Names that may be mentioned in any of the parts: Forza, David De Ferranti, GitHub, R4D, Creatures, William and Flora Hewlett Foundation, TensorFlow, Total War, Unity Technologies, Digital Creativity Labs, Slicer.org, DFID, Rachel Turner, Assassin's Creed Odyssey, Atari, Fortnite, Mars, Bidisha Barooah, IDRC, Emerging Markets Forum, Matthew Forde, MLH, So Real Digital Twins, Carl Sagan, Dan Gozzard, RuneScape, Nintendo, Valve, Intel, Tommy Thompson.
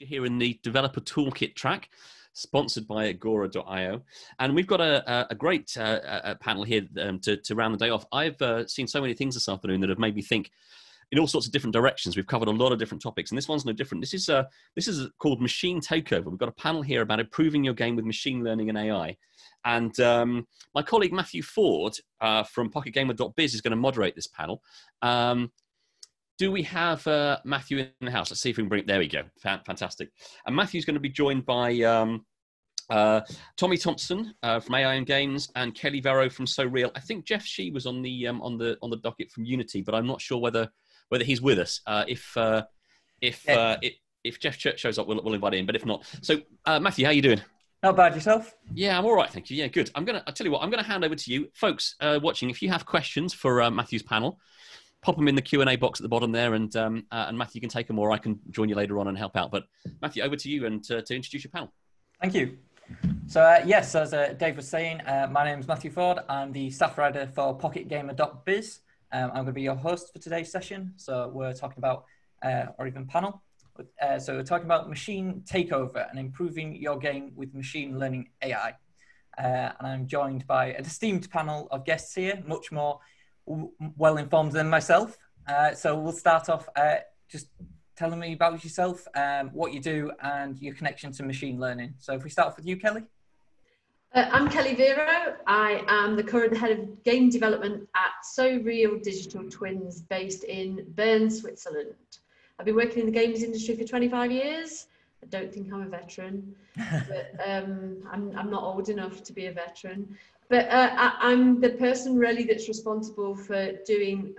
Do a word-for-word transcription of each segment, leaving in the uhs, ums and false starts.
You're hearing the Developer Toolkit track, sponsored by Agora dot i o. And we've got a, a great uh, a panel here um, to, to round the day off. I've uh, seen so many things this afternoon that have made me think in all sorts of different directions. We've covered a lot of different topics, and this one's no different. This is, uh, this is called Machine Takeover. We've got a panel here about improving your game with machine learning and A I. And um, my colleague Matthew Forde uh, from Pocket Gamer dot biz is going to moderate this panel. Um, do we have uh, Matthew in the house? Let's see if we can bring it. There we go. Fantastic. And Matthew's going to be joined by um, uh, Tommy Thompson uh, from A I and Games and Kelly Vero from So Real. I think Jeff Shee was on the um, on the on the docket from Unity, but I'm not sure whether whether he's with us. Uh, if uh, if uh, it, if Jeff Church shows up, we'll, we'll invite him. But if not, so uh, Matthew, how are you doing? Not bad, yourself? Yeah, I'm all right, thank you. Yeah, good. I'm gonna. I tell you what, I'm gonna hand over to you, folks uh, watching. If you have questions for uh, Matthew's panel, pop them in the Q and A box at the bottom there, and um, uh, and Matthew can take them, or I can join you later on and help out. But Matthew, over to you and to, to introduce your panel. Thank you. So uh, yes, as uh, Dave was saying, uh, my name is Matthew Forde. I'm the staff writer for Pocket Gamer dot biz. Um, I'm going to be your host for today's session. So we're talking about, uh, or even panel. Uh, so we're talking about machine takeover and improving your game with machine learning A I. Uh, and I'm joined by an esteemed panel of guests here, much more well-informed than myself. Uh, so we'll start off uh, just telling me about yourself, um, what you do and your connection to machine learning. So if we start off with you, Kelly. Uh, I'm Kelly Vero. I am the current head of game development at So Real Digital Twins based in Bern, Switzerland. I've been working in the games industry for twenty-five years. I don't think I'm a veteran, but um, I'm, I'm not old enough to be a veteran. But uh, I, I'm the person really that's responsible for doing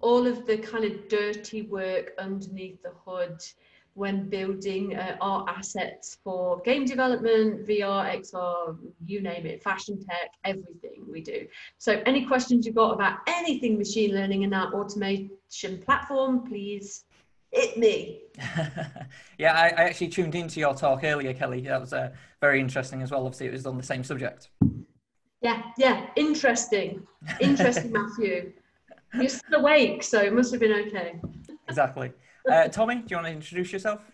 all of the kind of dirty work underneath the hood when building uh, our assets for game development, V R, X R, you name it, fashion tech, everything we do. So any questions you've got about anything machine learning and our automation platform, please hit me. Yeah, I, I actually tuned into your talk earlier, Kelly. That was uh, very interesting as well. Obviously, it was on the same subject. Yeah, yeah, interesting. Interesting, Matthew. You're still awake, so it must have been okay. Exactly. Uh, Tommy, do you want to introduce yourself?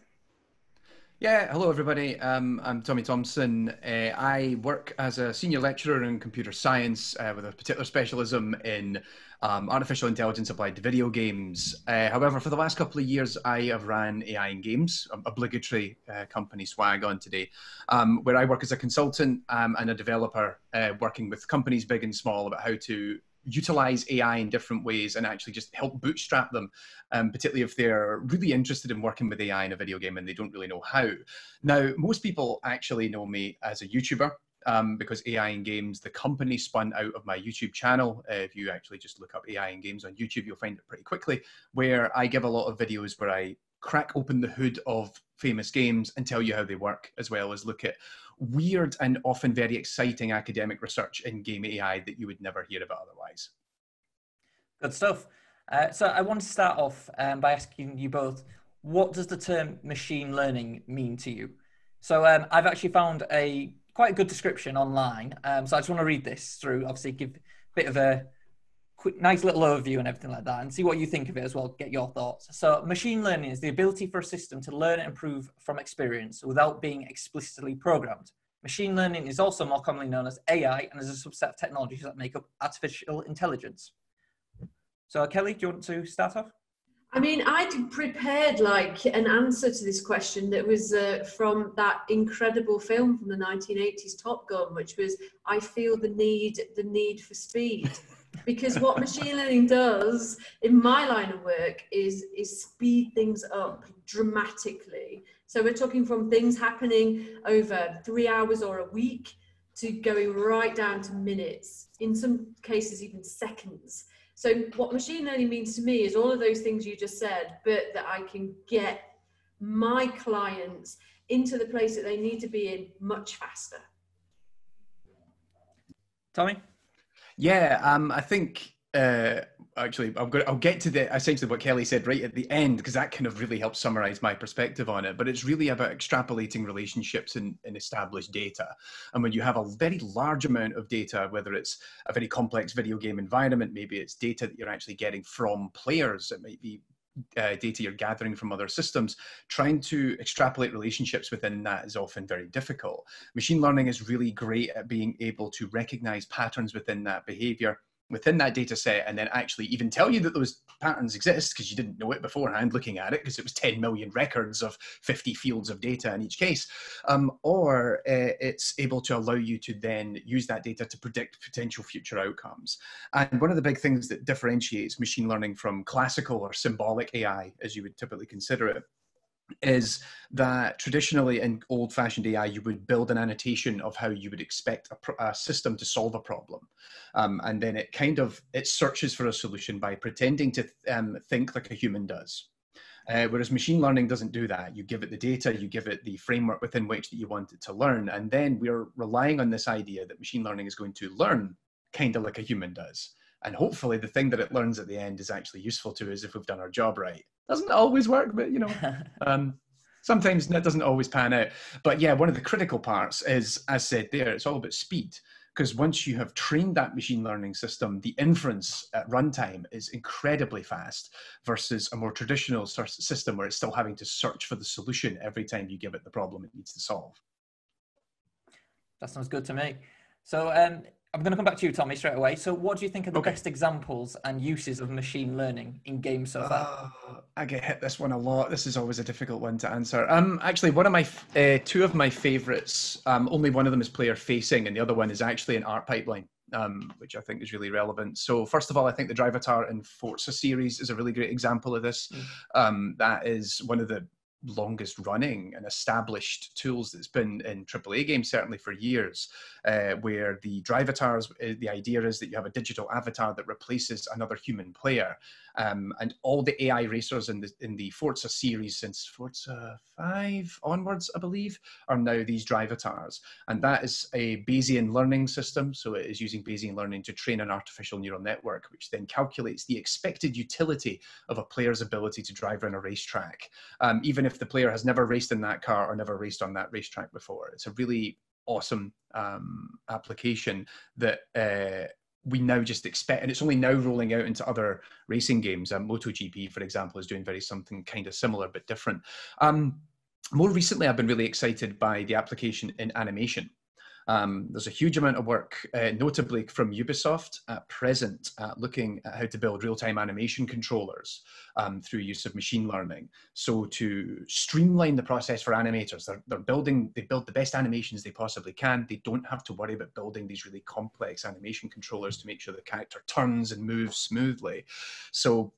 Yeah, hello everybody. Um, I'm Tommy Thompson. Uh, I work as a senior lecturer in computer science uh, with a particular specialism in um, artificial intelligence applied to video games. Uh, however, for the last couple of years, I have ran A I and Games, obligatory uh, company swag on today, um, where I work as a consultant um, and a developer uh, working with companies big and small about how to utilize A I in different ways and actually just help bootstrap them, um, particularly if they're really interested in working with A I in a video game and they don't really know how. Now, most people actually know me as a YouTuber um, because A I and Games, the company, spun out of my YouTube channel. Uh, if you actually just look up A I and Games on YouTube, you'll find it pretty quickly, where I give a lot of videos where I crack open the hood of famous games and tell you how they work, as well as look at weird and often very exciting academic research in game A I that you would never hear about otherwise. Good stuff. Uh, so I want to start off um, by asking you both, what does the term machine learning mean to you? So um, I've actually found a quite a good description online. Um, so I just want to read this through, obviously give a bit of a quick, nice little overview and everything like that, and see what you think of it as well, get your thoughts. So machine learning is the ability for a system to learn and improve from experience without being explicitly programmed. Machine learning is also more commonly known as A I and is a subset of technologies that make up artificial intelligence. So Kelly, do you want to start off? I mean, I'd prepared like an answer to this question that was uh, from that incredible film from the nineteen eighties, Top Gun, which was, I feel the need, the need for speed. Because what machine learning does in my line of work is, is speed things up dramatically. So we're talking from things happening over three hours or a week to going right down to minutes, in some cases even seconds. So what machine learning means to me is all of those things you just said, but that I can get my clients into the place that they need to be in much faster. Tommy? Yeah, um, I think uh, actually I've got, I'll get to the, essentially what Kelly said right at the end, because that kind of really helps summarize my perspective on it. But it's really about extrapolating relationships in, in established data. And when you have a very large amount of data, whether it's a very complex video game environment, maybe it's data that you're actually getting from players, it might be uh, data you're gathering from other systems, trying to extrapolate relationships within that is often very difficult. Machine learning is really great at being able to recognize patterns within that behavior, within that data set, and then actually even tell you that those patterns exist because you didn't know it beforehand looking at it, because it was ten million records of fifty fields of data in each case. Um, or uh, it's able to allow you to then use that data to predict potential future outcomes. And one of the big things that differentiates machine learning from classical or symbolic A I, as you would typically consider it, is that traditionally in old-fashioned A I, you would build an annotation of how you would expect a, a system to solve a problem. Um, and then it kind of, it searches for a solution by pretending to th um, think like a human does. Uh, whereas machine learning doesn't do that. You give it the data, you give it the framework within which that you want it to learn. And then we're relying on this idea that machine learning is going to learn kind of like a human does. And hopefully the thing that it learns at the end is actually useful to us if we've done our job right. Doesn't always work, but you know, um, sometimes that doesn't always pan out. But yeah, one of the critical parts is, as said there, it's all about speed. Because once you have trained that machine learning system, the inference at runtime is incredibly fast versus a more traditional system where it's still having to search for the solution every time you give it the problem it needs to solve. That sounds good to me. So um, I'm going to come back to you, Tommy, straight away. So what do you think are the okay. best examples and uses of machine learning in games so far? Oh, I get hit this one a lot. This is always a difficult one to answer. Um, actually, one of my, uh, two of my favorites, um, only one of them is player facing and the other one is actually an art pipeline, um, which I think is really relevant. So first of all, I think the Drivatar and Forza series is a really great example of this. Mm. Um, that is one of the longest running and established tools that's been in triple A games certainly for years, uh, where the Drivatars, the idea is that you have a digital avatar that replaces another human player, um, and all the A I racers in the in the Forza series since Forza five onwards, I believe, are now these Drivatars, and that is a Bayesian learning system. So it is using Bayesian learning to train an artificial neural network, which then calculates the expected utility of a player's ability to drive around a racetrack, um, even if the player has never raced in that car or never raced on that racetrack before. It's a really awesome um, application that uh, we now just expect, and it's only now rolling out into other racing games. Um, MotoGP, for example, is doing very something kind of similar but different. Um, more recently, I've been really excited by the application in animation. Um, there's a huge amount of work, uh, notably from Ubisoft at present, uh, looking at how to build real-time animation controllers um, through use of machine learning. So to streamline the process for animators, they're, they're building, they build the best animations they possibly can. They don't have to worry about building these really complex animation controllers to make sure the character turns and moves smoothly. So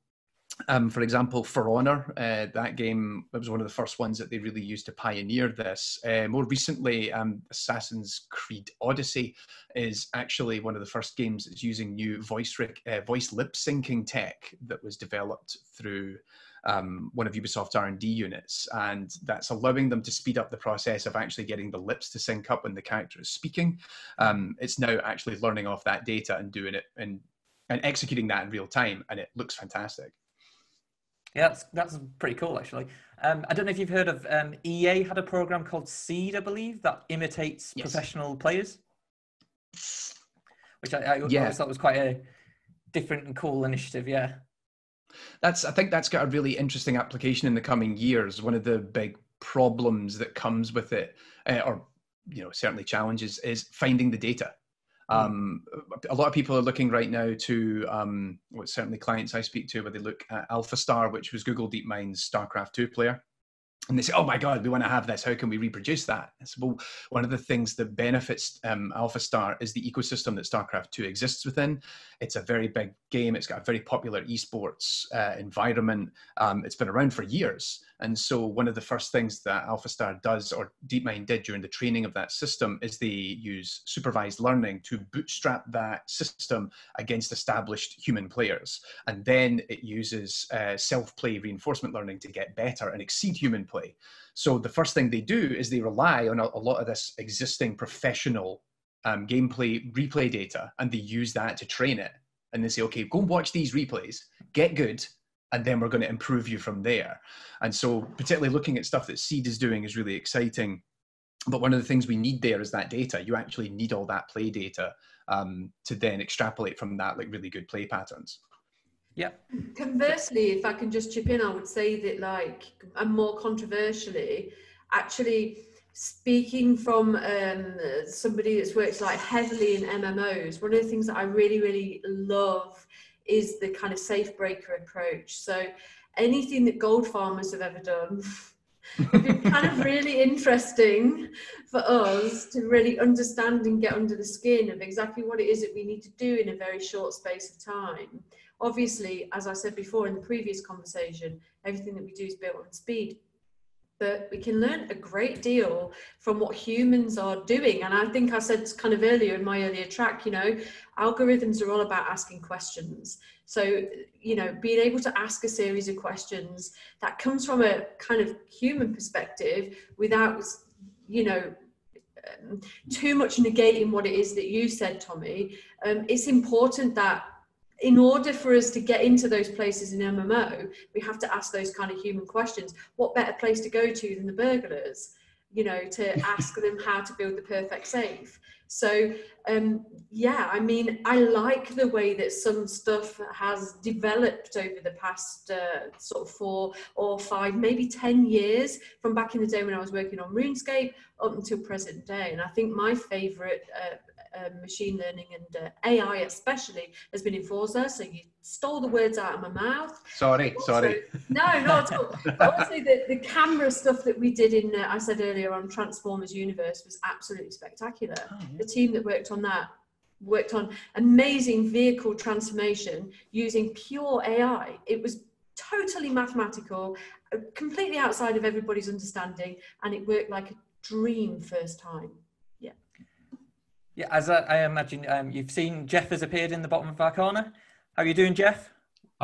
Um, for example, For Honor, uh, that game, it was one of the first ones that they really used to pioneer this. Uh, more recently, um, Assassin's Creed Odyssey is actually one of the first games that's using new voice, uh, voice lip syncing tech that was developed through um, one of Ubisoft's R and D units. And that's allowing them to speed up the process of actually getting the lips to sync up when the character is speaking. Um, it's now actually learning off that data and doing it and, and executing that in real time. And it looks fantastic. Yeah, that's, that's pretty cool, actually. Um, I don't know if you've heard of um, E A had a program called Seed, I believe, that imitates yes. professional players, which I, I yeah. always thought was quite a different and cool initiative, yeah. That's, I think that's got a really interesting application in the coming years. One of the big problems that comes with it, uh, or you know, certainly challenges, is finding the data. Um, a lot of people are looking right now to, um, well, certainly clients I speak to, where they look at AlphaStar, which was Google DeepMind's StarCraft two player. And they say, oh my God, we want to have this. How can we reproduce that? I said, well, one of the things that benefits um, AlphaStar is the ecosystem that StarCraft two exists within. It's a very big game. It's got a very popular esports uh, environment. Um, it's been around for years. And so one of the first things that AlphaStar does, or DeepMind did during the training of that system, is they use supervised learning to bootstrap that system against established human players. And then it uses uh, self-play reinforcement learning to get better and exceed human play. So the first thing they do is they rely on a, a lot of this existing professional um, gameplay replay data, and they use that to train it. And they say, okay, go and watch these replays, get good, and then we're going to improve you from there. And so particularly looking at stuff that Seed is doing is really exciting. But one of the things we need there is that data. You actually need all that play data um, to then extrapolate from that, like really good play patterns. Yeah. Conversely, if I can just chip in, I would say that, like, and more controversially, actually speaking from um, somebody that's worked like heavily in M M Os, one of the things that I really, really love is the kind of safe breaker approach. So anything that gold farmers have ever done has been kind of really interesting for us to really understand and get under the skin of exactly what it is that we need to do in a very short space of time. Obviously, as I said before in the previous conversation, everything that we do is built on speed, but we can learn a great deal from what humans are doing. And I think I said kind of earlier in my earlier track, you know, algorithms are all about asking questions. So, you know, being able to ask a series of questions that comes from a kind of human perspective without, you know, um, too much negating what it is that you said, Tommy. Um, it's important that in order for us to get into those places in M M O, we have to ask those kind of human questions. What better place to go to than the burglars, you know, to ask them how to build the perfect safe. So, um, yeah, I mean, I like the way that some stuff has developed over the past uh, sort of four or five, maybe ten years, from back in the day when I was working on RuneScape up until present day. And I think my favorite uh, Uh, machine learning and uh, A I especially has been in Forza. So you stole the words out of my mouth. Sorry, also, sorry. No, not at all. Also the, the camera stuff that we did in, uh, I said earlier on, Transformers Universe was absolutely spectacular. Oh, yeah. The team that worked on that worked on amazing vehicle transformation using pure A I. It was totally mathematical, completely outside of everybody's understanding, and it worked like a dream first time. Yeah, as I, I imagine um, you've seen, Jeff has appeared in the bottom of our corner. How are you doing, Jeff?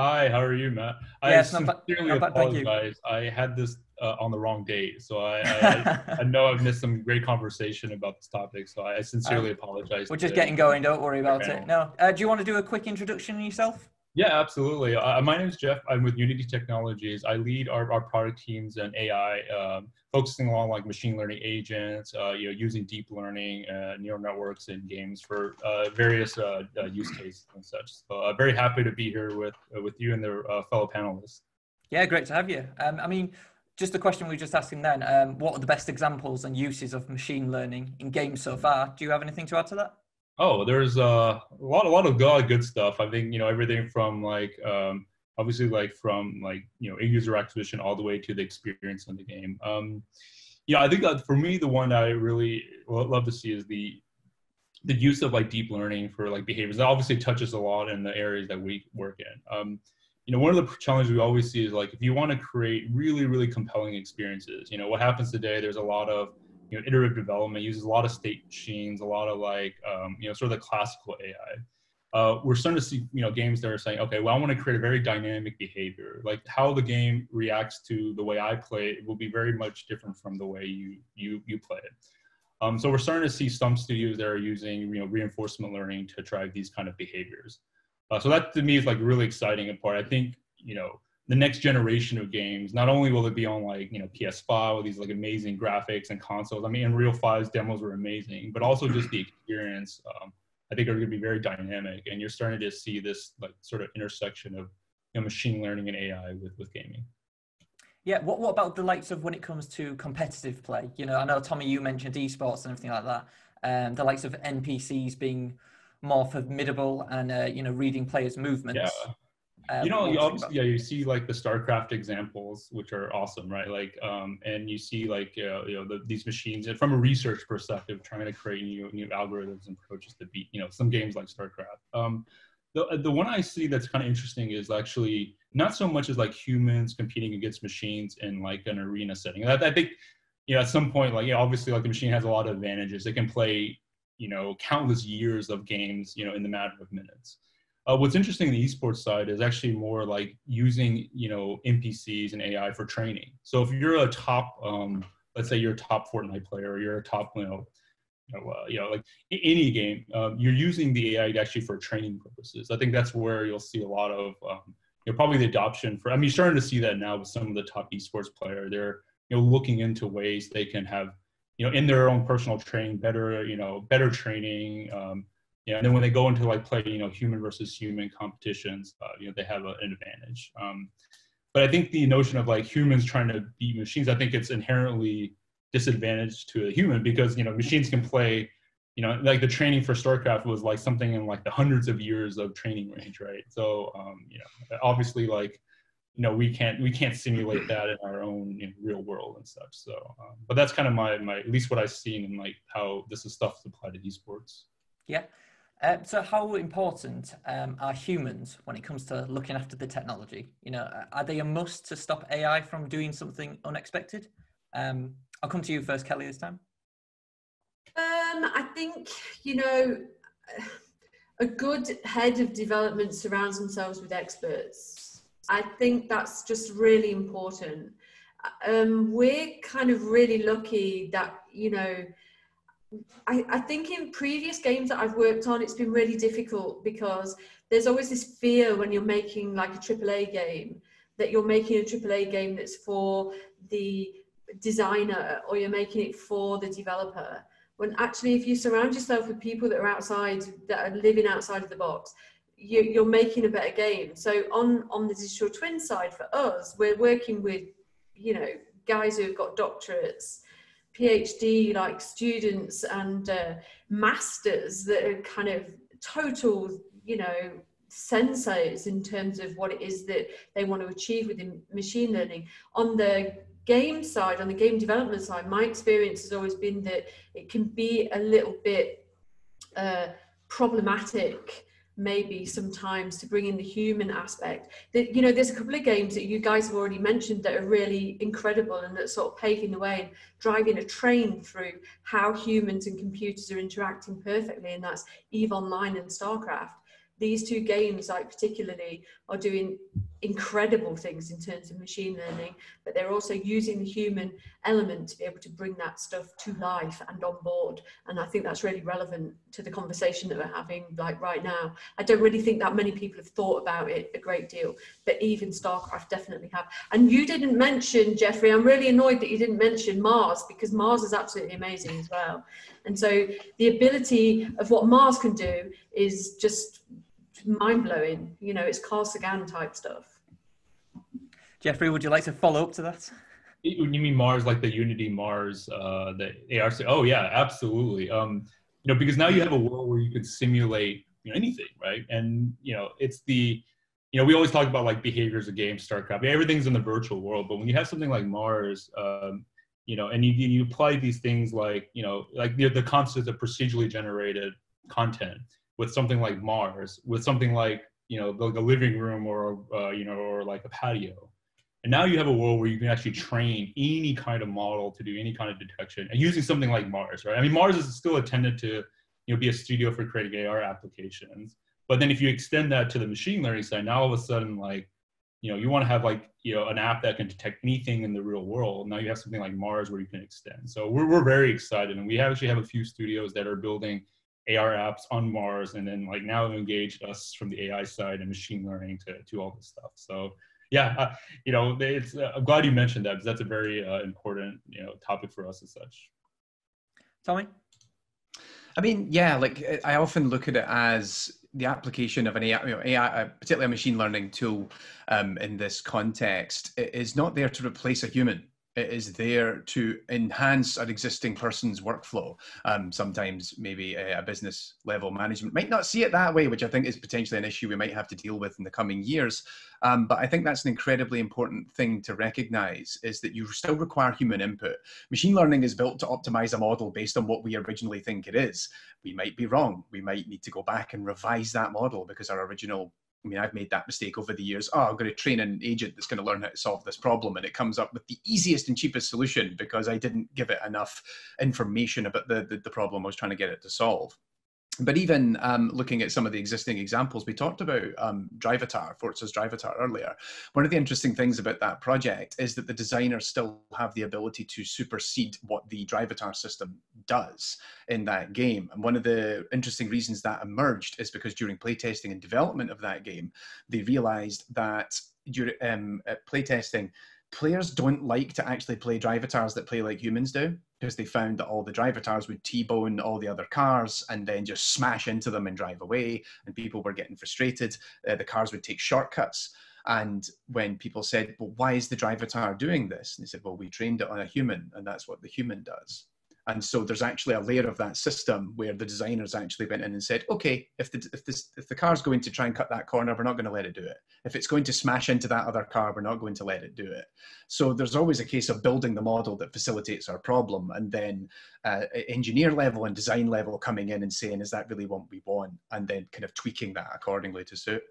Hi, how are you, Matt? I yeah, sincerely not bad, apologize. Thank you. I had this uh, on the wrong date, so I, I, I know I've missed some great conversation about this topic, so I sincerely um, apologize. We're just getting going, don't worry about panel. it. No, uh, do you want to do a quick introduction yourself? Yeah, absolutely. Uh, my name is Jeff. I'm with Unity Technologies. I lead our, our product teams and A I, um, focusing on like machine learning agents, uh, you know, using deep learning, uh, neural networks in games for uh, various uh, uh, use cases and such. So I'm uh, very happy to be here with uh, with you and the uh, fellow panelists. Yeah, great to have you. Um, I mean, just the question we were just asking then, um, what are the best examples and uses of machine learning in games so far? Do you have anything to add to that? Oh, there's uh, a lot, a lot of good stuff. I think, you know, everything from like, um, obviously like from like, you know, user acquisition all the way to the experience in the game. Um, yeah, I think that for me, the one I really love to see is the the use of like deep learning for like behaviors. That obviously touches a lot in the areas that we work in. Um, you know, one of the challenges we always see is like, if you want to create really, really compelling experiences, you know, what happens today, there's a lot of, you know, iterative development, uses a lot of state machines, a lot of like, um, you know, sort of the classical A I. Uh, we're starting to see, you know, games that are saying, okay, well, I want to create a very dynamic behavior. Like how the game reacts to the way I play it will be very much different from the way you you you play it. Um, so we're starting to see some studios that are using, you know, reinforcement learning to drive these kind of behaviors. Uh, so that to me is like really exciting part. I think, you know, the next generation of games, not only will it be on like, you know, P S five with these like amazing graphics and consoles. I mean, Unreal five's demos were amazing, but also just the experience, um, I think are gonna be very dynamic. And you're starting to see this like sort of intersection of, you know, machine learning and A I with, with gaming. Yeah, what, what about the likes of when it comes to competitive play? You know, I know Tommy, you mentioned esports and everything like that. Um, the likes of N P Cs being more formidable and, uh, you know, reading players' movements. Yeah. Um, you know, you obviously, yeah, you see like the StarCraft examples, which are awesome, right? Like, um, and you see like, uh, you know, the, these machines, and from a research perspective, trying to create new new algorithms and approaches to beat, you know, some games like StarCraft. Um, the the one I see that's kind of interesting is actually not so much as like humans competing against machines in like an arena setting. I, I think, you know, at some point, like, you know, obviously, like the machine has a lot of advantages. It can play, you know, countless years of games, you know, in the matter of minutes. Uh, what's interesting in the esports side is actually more like using, you know, N P Cs and A I for training. So if you're a top, um, let's say you're a top Fortnite player, or you're a top, you know, you know, uh, you know like any game, uh, you're using the A I actually for training purposes. I think that's where you'll see a lot of, um, you know, probably the adoption for, I mean, you're starting to see that now with some of the top esports players. They're, you know, looking into ways they can have, you know, in their own personal training, better, you know, better training, um, Yeah, and then when they go into like play, you know, human versus human competitions, uh, you know, they have a, an advantage. Um, but I think the notion of like humans trying to beat machines, I think it's inherently disadvantaged to a human because, you know, machines can play, you know, like the training for StarCraft was like something in like the hundreds of years of training range, right? So, um, you know, obviously like, you know, we can't, we can't simulate that in our own you know, real world and such. So, um, but that's kind of my, my, at least what I've seen and like how this is stuff applied to esports. Yeah. Um, so how important um, are humans when it comes to looking after the technology? You know, are they a must to stop A I from doing something unexpected? Um, I'll come to you first, Kelly, this time. Um, I think, you know, a good head of development surrounds themselves with experts. I think that's just really important. Um, we're kind of really lucky that, you know, I, I think in previous games that I've worked on, it's been really difficult because there's always this fear when you're making like a triple A game, that you're making a triple A game that's for the designer or you're making it for the developer. When actually, if you surround yourself with people that are outside, that are living outside of the box, you, you're making a better game. So on, on the digital twin side for us, we're working with, you know, guys who've got doctorates, PhD like students and uh, masters that are kind of total, you know, senseis in terms of what it is that they want to achieve within machine learning. On the game side, on the game development side, my experience has always been that it can be a little bit uh, problematic maybe sometimes to bring in the human aspect. That, you know, there's a couple of games that you guys have already mentioned that are really incredible and that sort of paving the way and driving a train through how humans and computers are interacting perfectly, and that's Eve Online and StarCraft. These two games, like particularly, are doing incredible things in terms of machine learning, but they're also using the human element to be able to bring that stuff to life and on board. And I think that's really relevant to the conversation that we're having like right now. I don't really think that many people have thought about it a great deal, but even StarCraft definitely have. And you didn't mention, Jeffrey, I'm really annoyed that you didn't mention Mars, because Mars is absolutely amazing as well. And so the ability of what Mars can do is just mind-blowing. You know, it's Carl Sagan type stuff. Jeffrey, would you like to follow up to that? You mean Mars, like the Unity Mars, uh, the A R C? Oh yeah, absolutely. Um, you know, because now you have a world where you can simulate, you know, anything, right? And, you know, it's the, you know, we always talk about like behaviors of games, StarCraft, everything's in the virtual world, but when you have something like Mars, um, you know, and you, you apply these things like, you know, like the, the concept of procedurally generated content, with something like Mars, with something like, you know, like a living room or, uh, you know, or like a patio. And now you have a world where you can actually train any kind of model to do any kind of detection and using something like Mars, right? I mean, Mars is still intended to, you know, be a studio for creating A R applications. But then if you extend that to the machine learning side, now all of a sudden, like, you know, you want to have like, you know, an app that can detect anything in the real world. Now you have something like Mars where you can extend. So we're, we're very excited. And we actually have a few studios that are building A R apps on Mars, and then like now engaged us from the A I side and machine learning to do all this stuff. So yeah, uh, you know, it's, uh, I'm glad you mentioned that because that's a very uh, important, you know, topic for us as such. Tommy? I mean, yeah, like I often look at it as the application of an A I, you know, A I, particularly a machine learning tool um, in this context, it is not there to replace a human. It is there to enhance an existing person's workflow. Um, sometimes maybe a, a business level management might not see it that way, which I think is potentially an issue we might have to deal with in the coming years. Um, but I think that's an incredibly important thing to recognize, is that you still require human input. Machine learning is built to optimize a model based on what we originally think it is. We might be wrong. We might need to go back and revise that model because our original, I mean, I've made that mistake over the years. Oh, I'm going to train an agent that's going to learn how to solve this problem. And it comes up with the easiest and cheapest solution because I didn't give it enough information about the, the, the problem I was trying to get it to solve. But even um, looking at some of the existing examples, we talked about um, Drivatar, Forza's Drivatar earlier. One of the interesting things about that project is that the designers still have the ability to supersede what the Drivatar system does in that game. And one of the interesting reasons that emerged is because during playtesting and development of that game, they realized that during um, playtesting, players don't like to actually play Drivatars that play like humans do, because they found that all the Drivatars would T-bone all the other cars and then just smash into them and drive away, and people were getting frustrated. Uh, the cars would take shortcuts. And when people said, well, why is the Drivatar doing this? And they said, well, we trained it on a human, and that's what the human does. And so there's actually a layer of that system where the designers actually went in and said, okay, if the, if this, if the car's going to try and cut that corner, we're not going to let it do it. If it's going to smash into that other car, we're not going to let it do it. So there's always a case of building the model that facilitates our problem, and then uh, engineer level and design level coming in and saying, is that really what we want? And then kind of tweaking that accordingly to suit.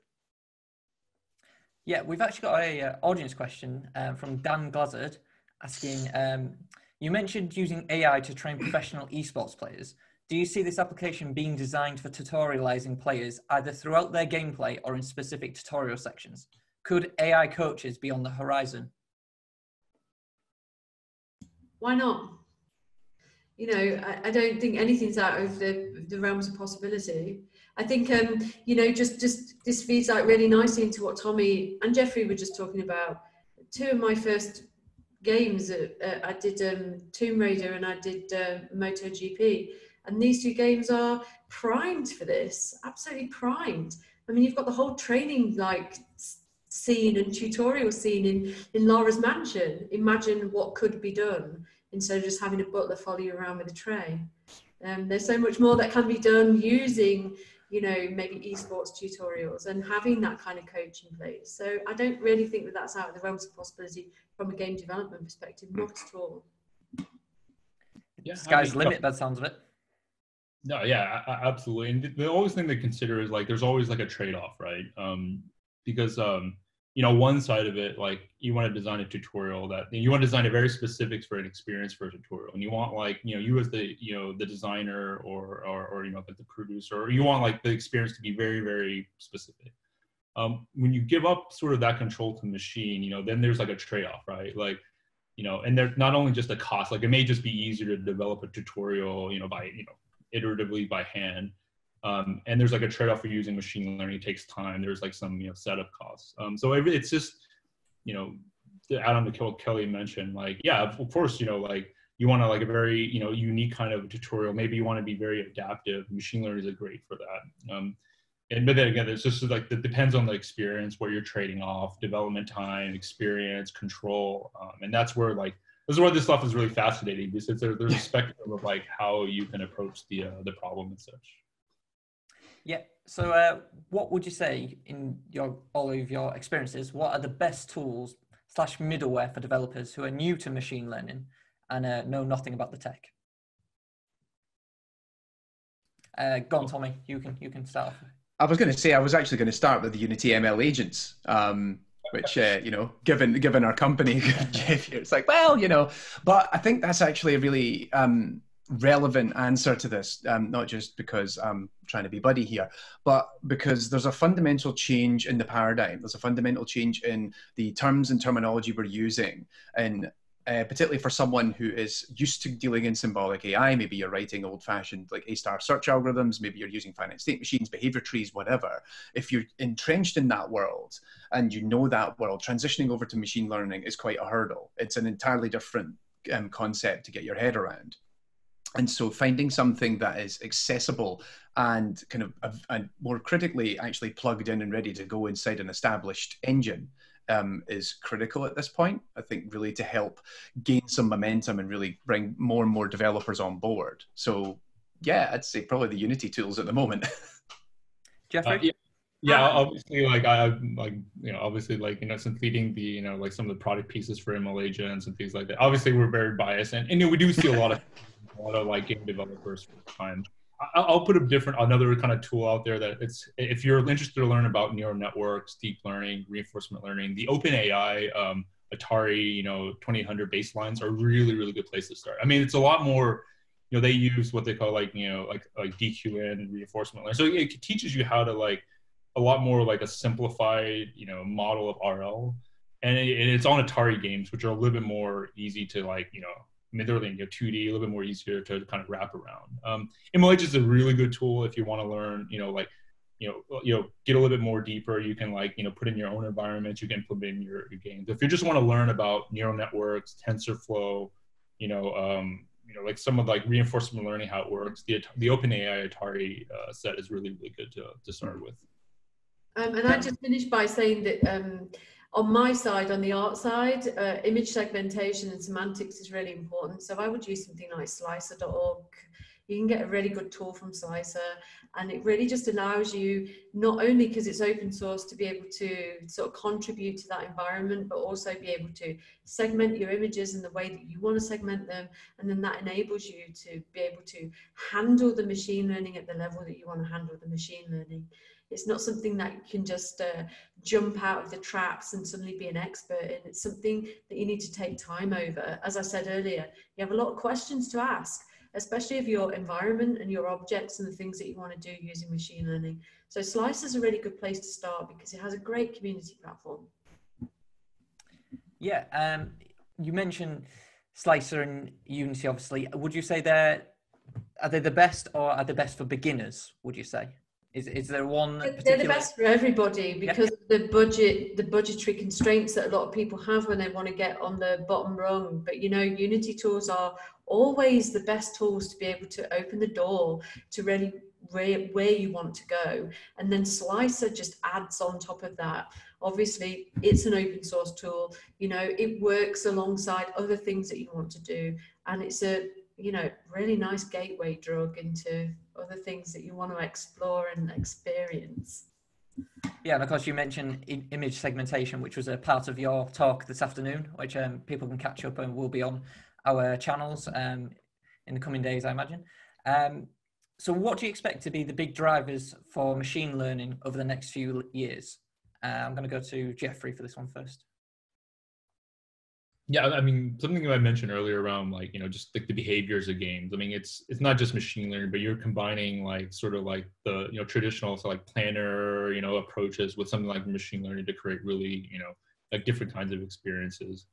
Yeah, we've actually got an uh, audience question um, from Dan Gozzard asking, um, you mentioned using A I to train professional esports players. Do you see this application being designed for tutorializing players either throughout their gameplay or in specific tutorial sections? Could A I coaches be on the horizon? Why not? You know, I, I don't think anything's out of the, the realms of possibility. I think, um, you know, just, just this feeds out really nicely into what Tommy and Jeffrey were just talking about. Two of my first games, uh, uh, I did um, Tomb Raider and I did uh, MotoGP, and these two games are primed for this, absolutely primed. I mean, you've got the whole training like scene and tutorial scene in, in Laura's mansion. Imagine what could be done instead of just having a butler follow you around with a tray. Um, there's so much more that can be done using, you know, maybe esports tutorials and having that kind of coach in place. So I don't really think that that's out of the realms of possibility from a game development perspective, not at all. Yeah, sky's the limit, that sounds of it. No, yeah, absolutely. And the always thing to consider is like, there's always like a trade-off, right? Um, because, um, you know, one side of it, like you want to design a tutorial that you want to design a very specifics for an experience for a tutorial. And you want like, you know, you as the, you know, the designer or, or, or you know, like the producer, you want like the experience to be very, very specific. Um, when you give up sort of that control to the machine, you know, then there's like a trade-off, right? Like, you know, and there's not only just the cost, like it may just be easier to develop a tutorial, you know, by, you know, iteratively by hand. Um, and there's like a trade-off for using machine learning. It takes time. There's like some, you know, setup costs. Um, so it, it's just, you know, to add on to what Kelly mentioned, like, yeah, of course, you know, like you want to like a very, you know, unique kind of tutorial. Maybe you want to be very adaptive. Machine learning is great for that. Um, and but then again, it's just like, it depends on the experience, what you're trading off, development time, experience, control. Um, and that's where like, this is where this stuff is really fascinating, because there, there's a spectrum of like how you can approach the, uh, the problem and such. Yeah. So uh, what would you say in your, all of your experiences, what are the best tools slash middleware for developers who are new to machine learning and uh, know nothing about the tech? Uh, go on, Tommy, you can, you can start off. I was going to say, I was actually going to start with the Unity M L agents, um, which, uh, you know, given, given our company, it's like, well, you know, but I think that's actually a really, um, relevant answer to this, um, not just because I'm trying to be buddy here, but because there's a fundamental change in the paradigm. There's a fundamental change in the terms and terminology we're using, and uh, particularly for someone who is used to dealing in symbolic A I, maybe you're writing old-fashioned like A star search algorithms, maybe you're using finite state machines, behavior trees, whatever. If you're entrenched in that world and you know that world, transitioning over to machine learning is quite a hurdle. It's an entirely different um, concept to get your head around. And so finding something that is accessible and kind of, uh, and more critically, actually plugged in and ready to go inside an established engine um, is critical at this point, I think, really to help gain some momentum and really bring more and more developers on board. So yeah, I'd say probably the Unity tools at the moment. Jeffrey? Uh, yeah. Yeah, obviously, like I'm like, you know, obviously, like, you know, since leading the, you know, like some of the product pieces for M L agents and things like that, obviously we're very biased, and, and you know, we do see a lot of, a lot of like game developers for the time. I'll put a different, another kind of tool out there that it's, if you're interested to learn about neural networks, deep learning, reinforcement learning, the OpenAI, um, Atari, you know, twenty-eight hundred baselines are really, really good place to start. I mean, it's a lot more, you know, they use what they call like, you know, like, like D Q N, reinforcement learning. So it teaches you how to like, a lot more like a simplified, you know, model of R L, and, it, and it's on Atari games, which are a little bit more easy to like, you know, I mean, they're like, you know, two D, a little bit more easier to kind of wrap around. Um, M L H is a really good tool if you want to learn, you know, like you know, you know, get a little bit more deeper. You can like, you know, put in your own environments, you can implement in your, your games. If you just want to learn about neural networks, TensorFlow, you know, um, you know, like some of like reinforcement learning, how it works, the, the OpenAI Atari uh, set is really, really good to, to start with. Um, and I just finished by saying that um, on my side, on the art side, uh, image segmentation and semantics is really important. So I would use something like slicer dot org. You can get a really good tool from Slicer, and it really just allows you, not only because it's open source, to be able to sort of contribute to that environment, but also be able to segment your images in the way that you want to segment them. And then that enables you to be able to handle the machine learning at the level that you want to handle the machine learning. It's not something that you can just uh, jump out of the traps and suddenly be an expert in. It's something that you need to take time over. As I said earlier, you have a lot of questions to ask, especially of your environment and your objects and the things that you want to do using machine learning. So Slicer is a really good place to start because it has a great community platform. Yeah, um, you mentioned Slicer and Unity, obviously. Would you say they're, are they the best, or are they best for beginners, would you say? Is, is there one particular? They're the best for everybody because yeah. of the budget, the budgetary constraints that a lot of people have when they want to get on the bottom rung. But you know, Unity tools are always the best tools to be able to open the door to really where, where you want to go. And then Slicer just adds on top of that. Obviously, it's an open source tool. You know, it works alongside other things that you want to do. And it's a, you know, really nice gateway drug into other things that you want to explore and experience. Yeah, and of course you mentioned image segmentation, which was a part of your talk this afternoon, which um, people can catch up and will be on our channels um, in the coming days, I imagine. Um, so what do you expect to be the big drivers for machine learning over the next few years? Uh, I'm going to go to Jeffrey for this one first. Yeah, I mean, something that I mentioned earlier around like, you know, just like the behaviors of games. I mean, it's it's not just machine learning, but you're combining like sort of like the, you know, traditional so like planner, you know, approaches with something like machine learning to create really, you know, like different kinds of experiences.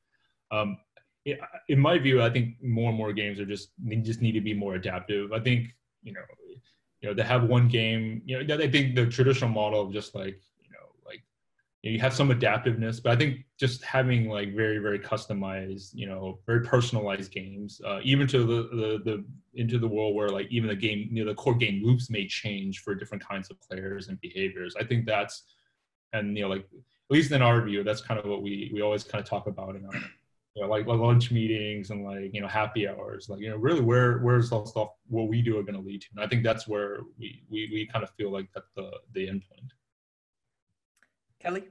Um, it, in my view, I think more and more games are just, they just need to be more adaptive. I think, you know, you know, to have one game, you know, I think the traditional model of just like, you have some adaptiveness, but I think just having like very, very customized, you know, very personalized games, uh, even to the, the, the, into the world where like even the game, you know, the core game loops may change for different kinds of players and behaviors. I think that's, and, you know, like, at least in our view, that's kind of what we, we always kind of talk about in our, you know, like lunch meetings and like, you know, happy hours, like, you know, really where, where's all stuff, what we do are going to lead to. And I think that's where we, we, we kind of feel like that's the, the end point. Kelly?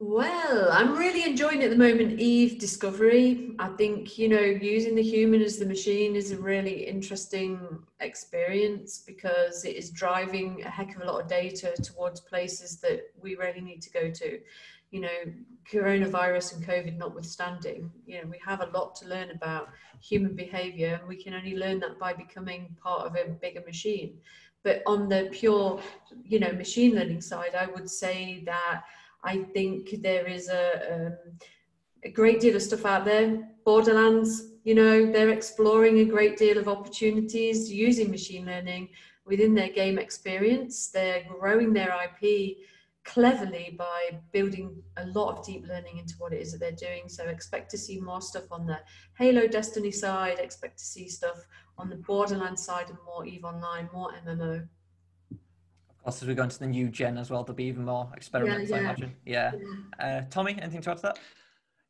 Well, I'm really enjoying at the moment Eve Discovery. I think, you know, using the human as the machine is a really interesting experience because it is driving a heck of a lot of data towards places that we really need to go to. You know, coronavirus and COVID notwithstanding, you know, we have a lot to learn about human behavior, and we can only learn that by becoming part of a bigger machine. But on the pure, you know, machine learning side, I would say that I think there is a, um, a great deal of stuff out there. Borderlands, you know, they're exploring a great deal of opportunities using machine learning within their game experience. They're growing their I P cleverly by building a lot of deep learning into what it is that they're doing. So expect to see more stuff on the Halo Destiny side, expect to see stuff on the Borderlands side, and more EVE Online, more M M O. Of course, as we go into the new gen as well, there'll be even more experiments, yeah, yeah. I imagine. Yeah. Uh, Tommy, anything to add to that?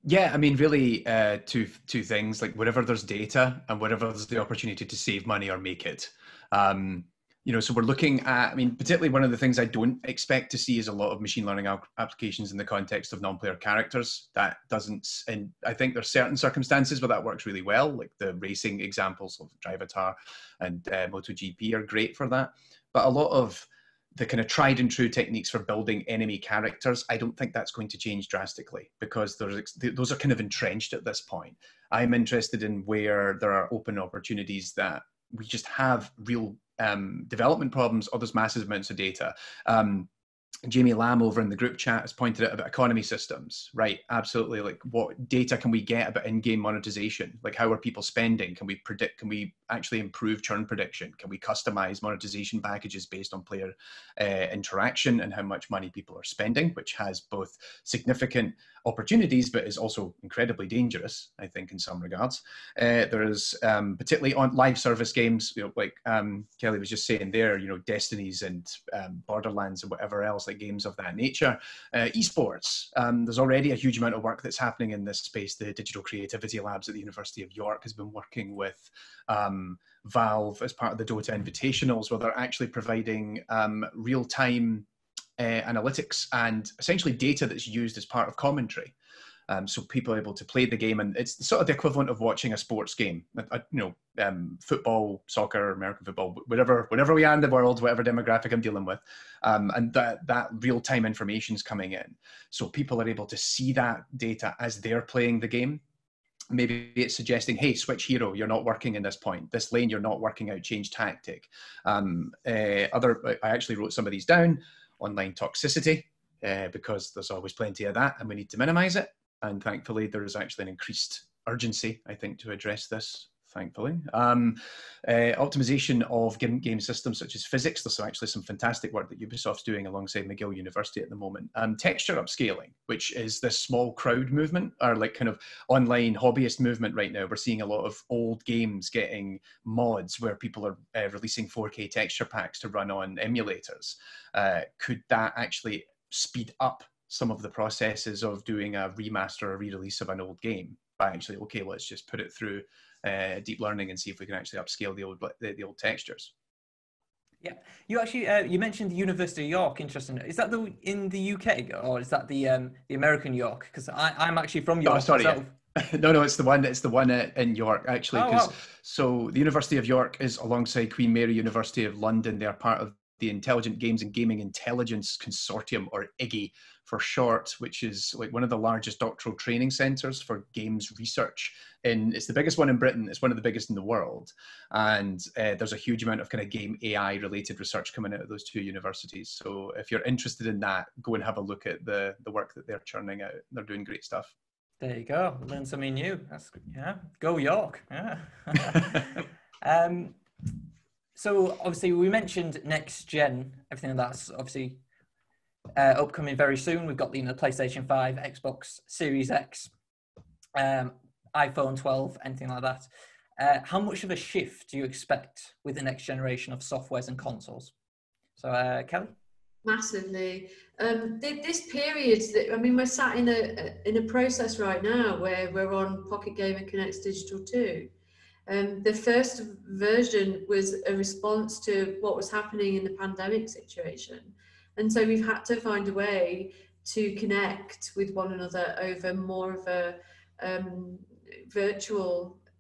Yeah, I mean, really uh, two, two things, like wherever there's data and wherever there's the opportunity to save money or make it. Um, you know, so we're looking at, I mean, particularly one of the things I don't expect to see is a lot of machine learning applications in the context of non-player characters. That doesn't, and I think there's certain circumstances where that works really well, like the racing examples of Drivatar and uh, MotoGP are great for that. But a lot of the kind of tried and true techniques for building enemy characters, I don't think that's going to change drastically because there's, those are kind of entrenched at this point. I'm interested in where there are open opportunities that we just have real Um, development problems, or there's massive amounts of data. Um, Jamie Lamb over in the group chat has pointed out about economy systems, right? Absolutely. Like, what data can we get about in-game monetization? Like, how are people spending? Can we predict, can we actually improve churn prediction? Can we customize monetization packages based on player uh, interaction and how much money people are spending, which has both significant opportunities, but is also incredibly dangerous, I think, in some regards. Uh, there is, um, particularly on live service games, you know, like um, Kelly was just saying there, you know, Destinies and um, Borderlands and whatever else, like games of that nature. Uh, esports, um, there's already a huge amount of work that's happening in this space. The Digital Creativity Labs at the University of York has been working with um, Valve as part of the Dota Invitationals, where they're actually providing um, real-time Uh, analytics and essentially data that's used as part of commentary. Um, so people are able to play the game, and it's sort of the equivalent of watching a sports game, uh, you know, um, football, soccer, American football, whatever, whatever we are in the world, whatever demographic I'm dealing with. Um, and that, that real-time information is coming in. So people are able to see that data as they're playing the game. Maybe it's suggesting, hey, switch hero, you're not working in this point. This lane, you're not working out, change tactic. Um, uh, other, I actually wrote some of these down. Online toxicity, uh, because there's always plenty of that and we need to minimize it. And thankfully there is actually an increased urgency, I think, to address this, thankfully. Um, uh, optimization of game, game systems such as physics. There's actually some fantastic work that Ubisoft's doing alongside McGill University at the moment. Um, texture upscaling, which is this small crowd movement, or like kind of online hobbyist movement right now. We're seeing a lot of old games getting mods where people are uh, releasing four K texture packs to run on emulators. Uh, could that actually speed up some of the processes of doing a remaster or re-release of an old game by actually, okay, let's just put it through Uh, deep learning and see if we can actually upscale the old the, the old textures. Yeah, you actually uh, you mentioned the University of York. Interesting. Is that the in the U K or is that the um, the American York? Because I I'm actually from York. Oh, sorry. Myself. No, no, it's the one. It's the one in York actually. Oh, wow. So the University of York is alongside Queen Mary University of London. They're part of the Intelligent Games and Gaming Intelligence Consortium, or I G G I for short, which is like one of the largest doctoral training centres for games research. And it's the biggest one in Britain. It's one of the biggest in the world. And uh, there's a huge amount of kind of game A I related research coming out of those two universities. So if you're interested in that, go and have a look at the, the work that they're churning out. They're doing great stuff. There you go. Learn something new. That's good. Yeah. Go York. Yeah. um, so obviously we mentioned next gen, everything like that's obviously Uh, upcoming very soon. We've got, you know, the PlayStation five, Xbox Series X, um, iPhone twelve, anything like that. Uh, how much of a shift do you expect with the next generation of softwares and consoles? So, uh, Kelly? Massively. Um, this period, I mean, we're sat in a in a process right now where we're on Pocket Gamer Connects Digital two. Um, the first version was a response to what was happening in the pandemic situation. And so we've had to find a way to connect with one another over more of a um, virtual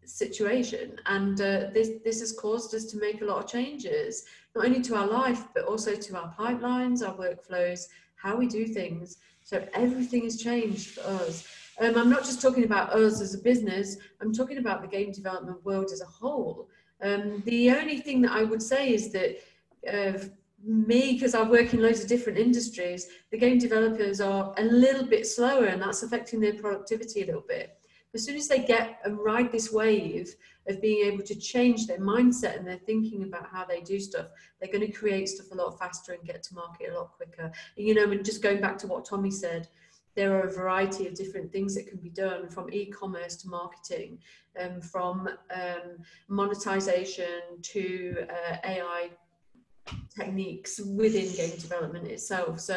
situation. And uh, this, this has caused us to make a lot of changes, not only to our life, but also to our pipelines, our workflows, how we do things. So everything has changed for us. Um, I'm not just talking about us as a business, I'm talking about the game development world as a whole. Um, the only thing that I would say is that uh, me, because I work in loads of different industries, the game developers are a little bit slower, and that's affecting their productivity a little bit. As soon as they get and ride this wave of being able to change their mindset and their thinking about how they do stuff, they're going to create stuff a lot faster and get to market a lot quicker. And, you know, and just going back to what Tommy said, there are a variety of different things that can be done, from e-commerce to marketing, um, from um, monetization to uh, A I techniques within game development itself. So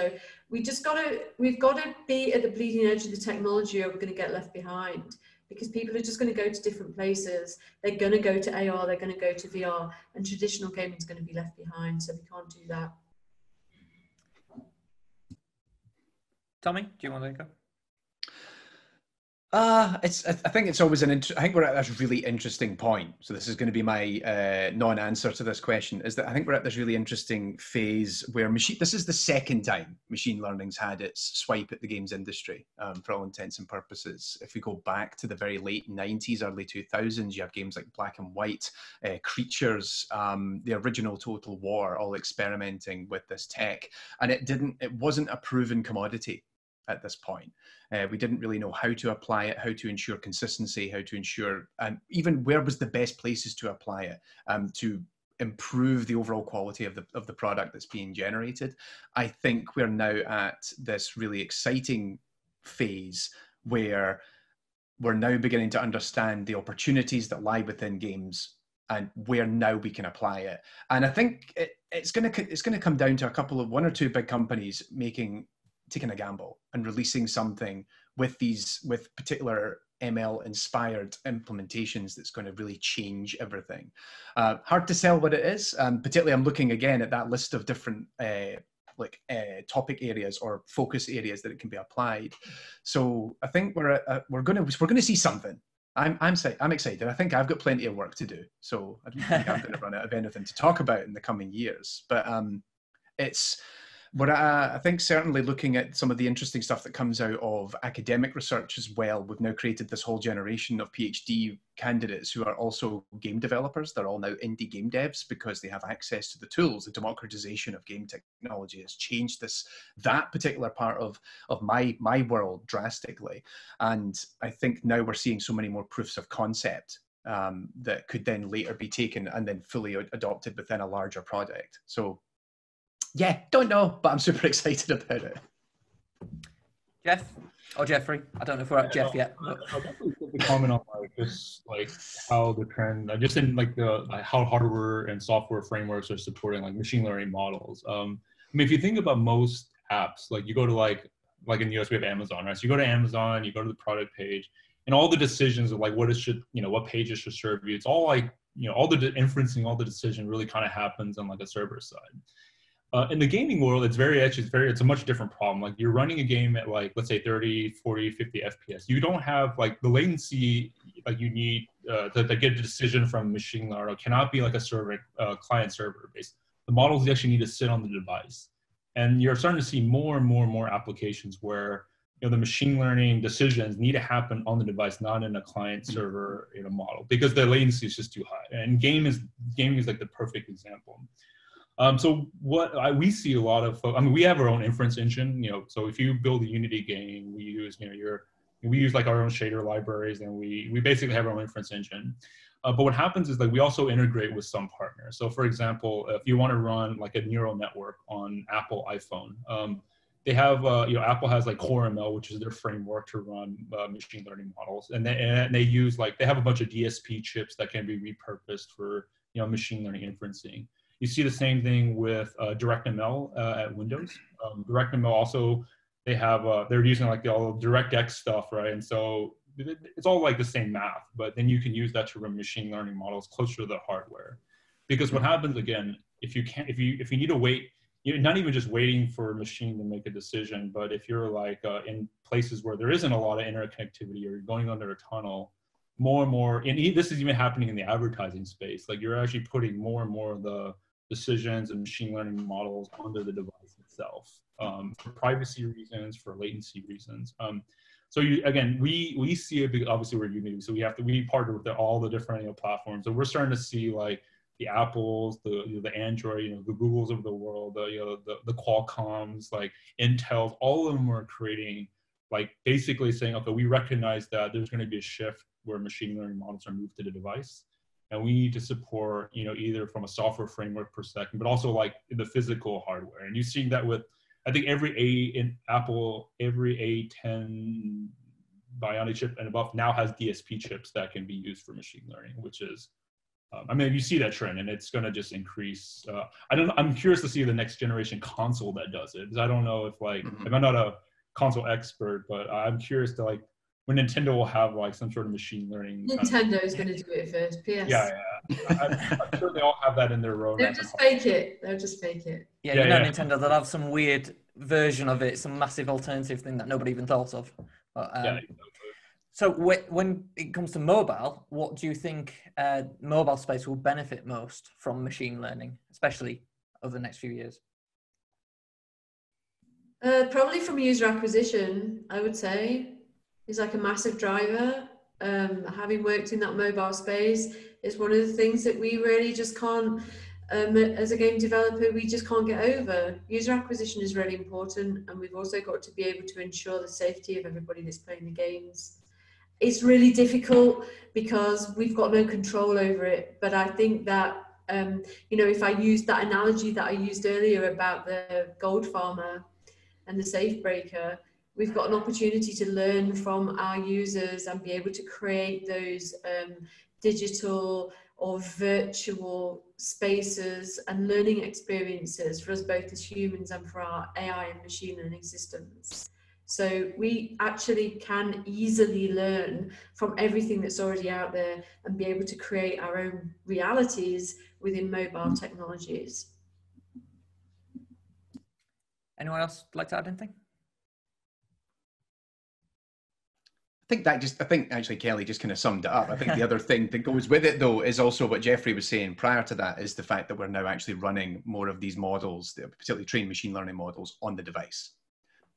we just got to we've got to be at the bleeding edge of the technology, or we're going to get left behind, because people are just going to go to different places. They're going to go to A R, they're going to go to V R, and traditional gaming is going to be left behind. So we can't do that. Tommy, do you want to go? Uh, it's, I think it's always an, int- I think we're at this really interesting point. So this is going to be my uh, non-answer to this question, is that I think we're at this really interesting phase where machine, this is the second time machine learning's had its swipe at the games industry, um, for all intents and purposes. If we go back to the very late nineties, early two thousands, you have games like Black and White, uh, Creatures, um, the original Total War, all experimenting with this tech. And it didn't, it wasn't a proven commodity at this point. Uh, we didn't really know how to apply it, how to ensure consistency, how to ensure, um, even where was the best places to apply it, um, to improve the overall quality of the of the product that's being generated. I think we're now at this really exciting phase where we're now beginning to understand the opportunities that lie within games and where now we can apply it. And I think it, it's going to it's going to come down to a couple of one or two big companies making taking a gamble and releasing something with these, with particular M L inspired implementations that's going to really change everything. Uh, hard to sell what it is. Um, particularly, I'm looking again at that list of different uh, like uh, topic areas or focus areas that it can be applied. So I think we're uh, we're going to we're going to see something. I'm I'm I'm excited. I think I've got plenty of work to do, so I don't think I'm going to run out of anything to talk about in the coming years. But um, it's. But uh, I think certainly looking at some of the interesting stuff that comes out of academic research as well, we've now created this whole generation of PhD candidates who are also game developers. They're all now indie game devs because they have access to the tools. The democratization of game technology has changed this, that particular part of, of my, my world drastically. And I think now we're seeing so many more proofs of concept um, that could then later be taken and then fully adopted within a larger product. So yeah, don't know, but I'm super excited about it. Jeff or Jeffrey? I don't know if we're at yeah, Jeff yet. But I'll definitely comment on like just like how the trend, just in like the like how hardware and software frameworks are supporting like machine learning models. Um, I mean, if you think about most apps, like you go to like like in the U S we have Amazon, right? So you go to Amazon, you go to the product page, and all the decisions of like what it should, you know, what pages should serve you. It's all like you know all the de- inferencing, all the decision really kind of happens on like a server side. Uh, in the gaming world, it's very, actually, it's very, it's a much different problem. Like you're running a game at like, let's say thirty, forty, fifty F P S. You don't have like the latency like you need uh, to, to get a decision from machine learning. It cannot be like a server, uh, client server based. The models actually need to sit on the device. And you're starting to see more and more and more applications where, you know, the machine learning decisions need to happen on the device, not in a client server, you know, model, because the latency is just too high. And game is, gaming is like the perfect example. Um, so what I, we see a lot of, I mean, we have our own inference engine, you know, so if you build a Unity game, we use, you know, your, we use like our own shader libraries and we, we basically have our own inference engine. Uh, but what happens is like we also integrate with some partners. So for example, if you want to run like a neural network on Apple iPhone, um, they have, uh, you know, Apple has like Core M L, which is their framework to run uh, machine learning models. And they, and they use like, they have a bunch of D S P chips that can be repurposed for, you know, machine learning inferencing. You see the same thing with uh, DirectML uh, at Windows. Um, DirectML also, they have, uh, they're using like the all DirectX stuff, right? And so it's all like the same math, but then you can use that to run machine learning models closer to the hardware. Because what happens again, if you can't, if you if you need to wait, you're not even just waiting for a machine to make a decision, but if you're like uh, in places where there isn't a lot of interconnectivity or you're going under a tunnel, more and more, and this is even happening in the advertising space, like you're actually putting more and more of the decisions and machine learning models onto the device itself um, for privacy reasons, for latency reasons. Um, so you, again, we we see it because obviously we're Unity, so we have to we partner with the, all the different you know, platforms. So we're starting to see like the Apples, the you know, the Android, you know, the Googles of the world, the you know the, the Qualcomms, like Intel, all of them are creating like basically saying, okay, we recognize that there's going to be a shift where machine learning models are moved to the device. And we need to support, you know, either from a software framework perspective, but also like the physical hardware. And you see that with, I think every A in Apple, every A ten Bionic chip and above now has D S P chips that can be used for machine learning, which is, um, I mean, you see that trend and it's going to just increase. Uh, I don't, I'm curious to see the next generation console that does it. Because I don't know if like, mm-hmm. I'm not a console expert, but I'm curious to like, when Nintendo will have like some sort of machine learning. Nintendo's kind of, going to do it first. P S. Yeah, yeah. I'm, I'm sure they all have that in their roadmap. They'll just fake it. They'll just fake it. Yeah, yeah you know yeah. Nintendo, they'll have some weird version of it, some massive alternative thing that nobody even thought of. But, um, yeah, exactly. So when it comes to mobile, what do you think uh, mobile space will benefit most from machine learning, especially over the next few years? Uh, probably from user acquisition, I would say, is like a massive driver. Um, having worked in that mobile space, it's one of the things that we really just can't, um, as a game developer, we just can't get over. User acquisition is really important, and we've also got to be able to ensure the safety of everybody that's playing the games. It's really difficult because we've got no control over it, but I think that, um, you know, if I use that analogy that I used earlier about the gold farmer and the safe breaker, we've got an opportunity to learn from our users and be able to create those um, digital or virtual spaces and learning experiences for us both as humans and for our A I and machine learning systems. So we actually can easily learn from everything that's already out there and be able to create our own realities within mobile technologies. Anyone else like to add anything? I think that just, I think actually Kelly just kind of summed it up. I think the other thing that goes with it though is also what Jeffrey was saying prior to that, is the fact that we're now actually running more of these models, particularly trained machine learning models, on the device.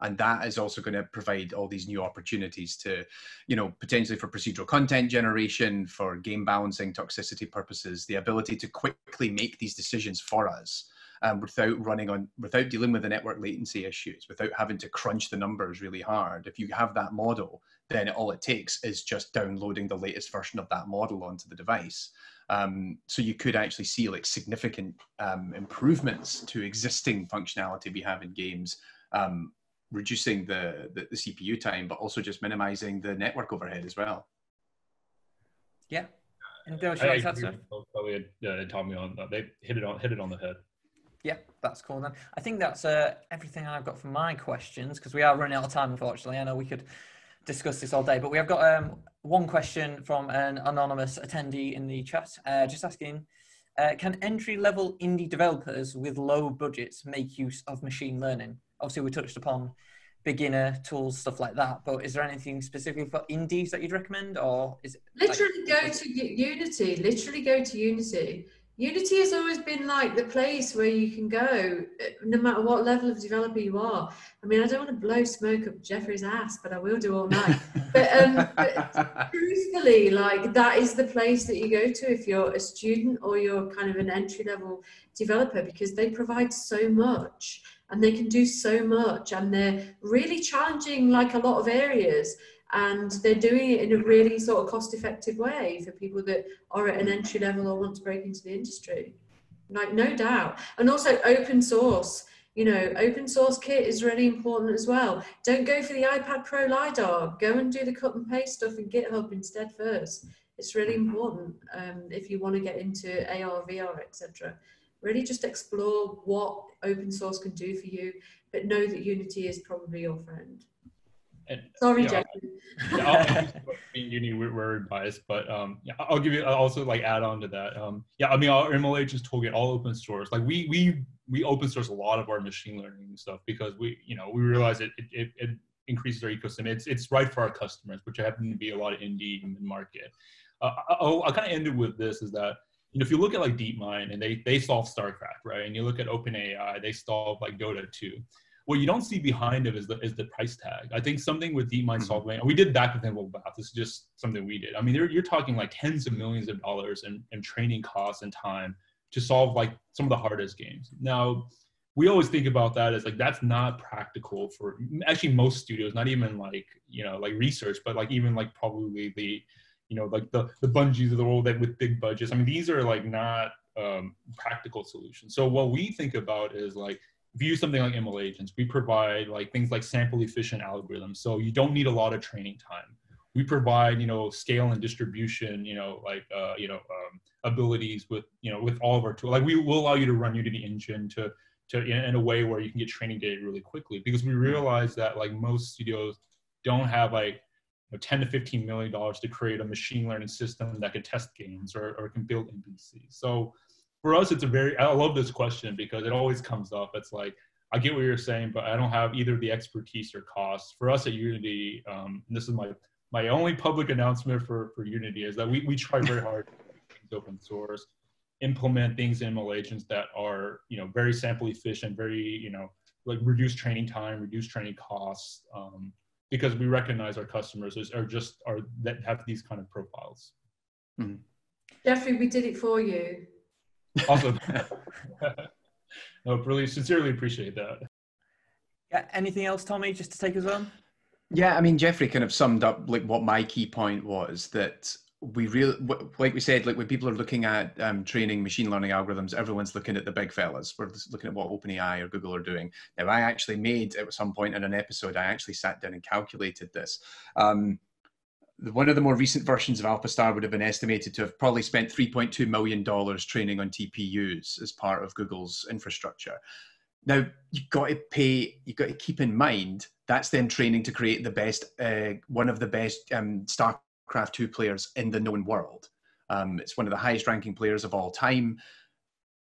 And that is also going to provide all these new opportunities to, you know, potentially for procedural content generation, for game balancing, toxicity purposes, the ability to quickly make these decisions for us. Um, without running on, without dealing with the network latency issues, without having to crunch the numbers really hard. If you have that model, then all it takes is just downloading the latest version of that model onto the device. Um, so you could actually see like significant um, improvements to existing functionality we have in games, um, reducing the, the, the C P U time, but also just minimizing the network overhead as well. Yeah. And there was I, I agree with Chloe and Tommy on that. They hit it on, hit it on the head. Yeah, that's cool then. I think that's uh, everything I've got for my questions, because we are running out of time, unfortunately. I know we could discuss this all day, but we have got um, one question from an anonymous attendee in the chat, uh, just asking, uh, can entry-level indie developers with low budgets make use of machine learning? Obviously, we touched upon beginner tools, stuff like that, but is there anything specifically for indies that you'd recommend, or is it literally like go to Unity, literally go to Unity. Unity has always been like the place where you can go, no matter what level of developer you are. I mean, I don't want to blow smoke up Jeffrey's ass, but I will do all night. but, um, but truthfully, like, that is the place that you go to if you're a student or you're kind of an entry-level developer, because they provide so much and they can do so much, and they're really challenging like a lot of areas. And they're doing it in a really sort of cost-effective way for people that are at an entry level or want to break into the industry. Like, no doubt. And also open source. You know, open source kit is really important as well. Don't go for the iPad Pro LiDAR. Go and do the cut and paste stuff in GitHub instead first. It's really important um, if you want to get into A R, V R, et cetera. Really just explore what open source can do for you, but know that Unity is probably your friend. And, Sorry, you know, Jeffrey. Yeah, being uni, we're, we're biased, but um, yeah, I'll give you. I'll also like add on to that. Um, yeah, I mean, our M L H's toolkit, all open source. Like we we we open source a lot of our machine learning stuff because we you know we realize it it, it increases our ecosystem. It's it's right for our customers, which happen to be a lot of indie and mid-market. Uh, I, I kind of ended with this is that. You know, if you look at like DeepMind and they they solve StarCraft, right? And you look at OpenAI, they solve like Dota two. What you don't see behind it is the is the price tag. I think something with DeepMind solving, and we did back with Intel Bath. This is just something we did. I mean, you're talking like tens of millions of dollars in, in training costs and time to solve like some of the hardest games. Now, we always think about that as like that's not practical for actually most studios, not even like you know like research, but like even like probably the you know like the the Bungies of the world that with big budgets. I mean, these are like not um, practical solutions. So what we think about is like. If you use something like M L H agents, we provide like things like sample efficient algorithms. So you don't need a lot of training time. We provide, you know, scale and distribution, you know, like, uh, you know, um, abilities with, you know, with all of our tools. Like we will allow you to run Unity Engine to, to in, in a way where you can get training data really quickly, because we realize that like most studios don't have like you know, ten to fifteen million dollars to create a machine learning system that can test games or, or can build N P Cs. So, for us, it's a very, I love this question because it always comes up. It's like, I get what you're saying, but I don't have either the expertise or cost. For us at Unity, um, and this is my, my only public announcement for, for Unity is that we, we try very hard to make things open source, implement things in M L H that are, you know, very sample efficient, very, you know, like reduce training time, reduce training costs, um, because we recognize our customers are just, are that have these kind of profiles. Mm-hmm. Jeffrey, we did it for you. Awesome. No, really, sincerely appreciate that. Yeah, anything else, Tommy, just to take us on? Yeah, I mean, Jeffrey kind of summed up like what my key point was, that we really, like we said, like when people are looking at um, training machine learning algorithms, everyone's looking at the big fellas. We're looking at what OpenAI or Google are doing. Now, I actually made, at some point in an episode, I actually sat down and calculated this. Um, One of the more recent versions of AlphaStar would have been estimated to have probably spent three point two million dollars training on T P Us as part of Google's infrastructure. Now, you've got to pay, you've got to keep in mind, that's them training to create the best, uh, one of the best um, StarCraft two players in the known world. Um, it's one of the highest ranking players of all time.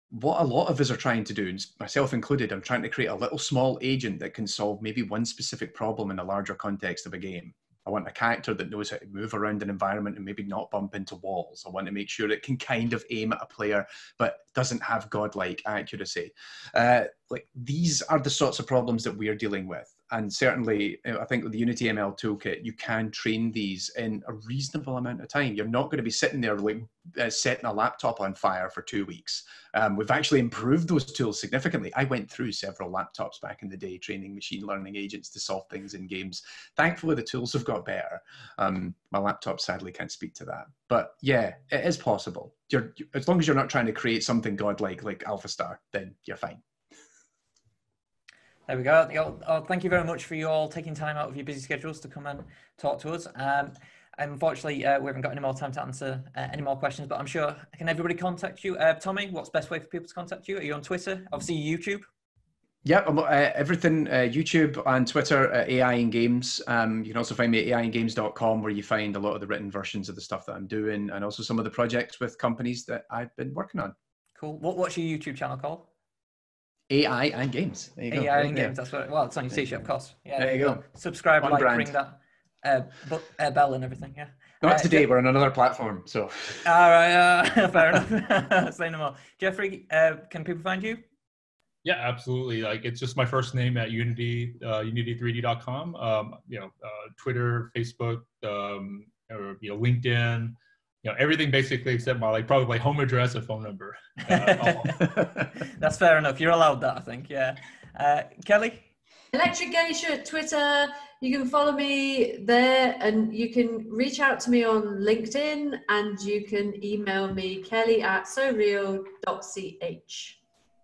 What a lot of us are trying to do, and myself included, I'm trying to create a little small agent that can solve maybe one specific problem in a larger context of a game. I want a character that knows how to move around an environment and maybe not bump into walls. I want to make sure it can kind of aim at a player, but doesn't have godlike accuracy. Uh, like these are the sorts of problems that we are dealing with. And certainly, I think with the Unity M L toolkit, you can train these in a reasonable amount of time. You're not going to be sitting there like uh, setting a laptop on fire for two weeks. Um, we've actually improved those tools significantly. I went through several laptops back in the day training machine learning agents to solve things in games. Thankfully, the tools have got better. Um, my laptop sadly can't speak to that. But yeah, it is possible. You're, as long as you're not trying to create something godlike like AlphaStar, then you're fine. There we go. Oh, thank you very much for you all taking time out of your busy schedules to come and talk to us. Um, unfortunately, uh, we haven't got any more time to answer uh, any more questions, but I'm sure, can everybody contact you? Uh, Tommy, what's the best way for people to contact you? Are you on Twitter? Obviously, YouTube. Yeah, uh, everything, uh, YouTube and Twitter, uh, A I and Games. Um, you can also find me at A I and games dot com, where you find a lot of the written versions of the stuff that I'm doing, and also some of the projects with companies that I've been working on. Cool. What, what's your YouTube channel called? A I and Games. There you go. A I and Games, that's what, well, it's on your t-shirt, of course. Yeah, there you go. Subscribe, like, ring that uh, but, uh, bell and everything, yeah. Not uh, today, we're on another platform, so. All right, uh, fair enough. Say no more. Jeffrey, uh, can people find you? Yeah, absolutely. Like, it's just my first name at Unity, uh, unity three D dot com. Um, you know, uh, Twitter, Facebook, um, or, you know, LinkedIn. You know, everything basically except my like probably like, home address and phone number. Uh, That's fair enough. You're allowed that, I think. Yeah. Uh, Kelly? Electric Geisha, Twitter. You can follow me there, and you can reach out to me on LinkedIn, and you can email me kelly at so real dot c h.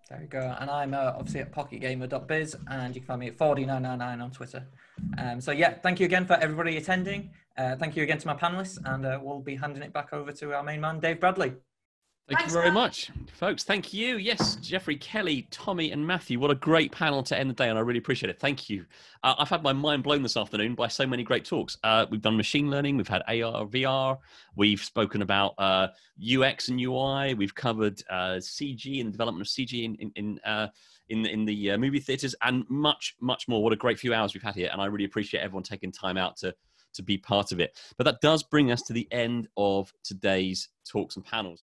There we go. And I'm uh, obviously at pocket gamer dot biz, and you can find me at four D nine nine nine on Twitter. Um, so yeah, thank you again for everybody attending. Uh, thank you again to my panelists, and uh, we'll be handing it back over to our main man, Dave Bradley. Thank Thanks, you very much, folks. Thank you. Yes, Jeffrey, Kelly, Tommy and Matthew, what a great panel to end the day, and I really appreciate it. Thank you. Uh, I've had my mind blown this afternoon by so many great talks. Uh, we've done machine learning, we've had A R, V R, we've spoken about uh, U X and U I, we've covered uh, C G and the development of C G in, in, in uh, in in the uh, movie theaters, and much, much more. What a great few hours we've had here, and I really appreciate everyone taking time out to, to be part of it. But that does bring us to the end of today's talks and panels.